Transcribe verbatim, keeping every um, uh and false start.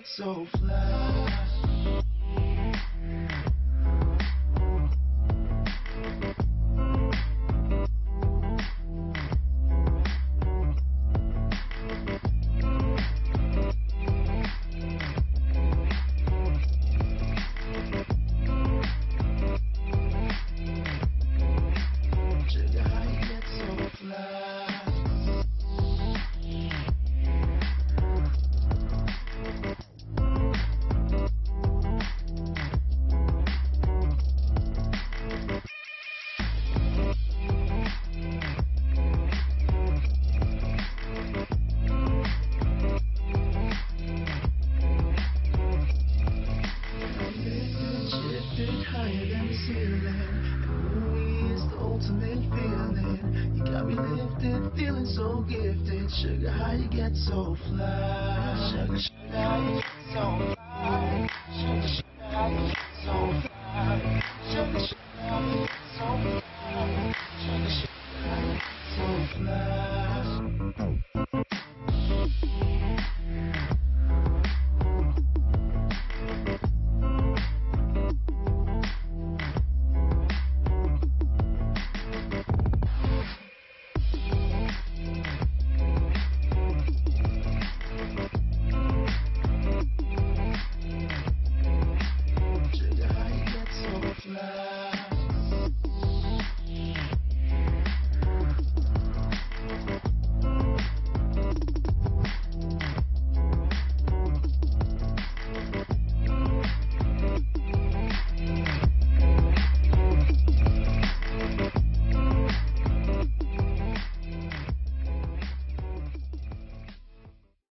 head so fly. Higher than the ceiling, ooh, it's the ultimate feeling. You got me lifted, feeling so gifted. Sugar, how you get so fly? Sugar, how you get so fly?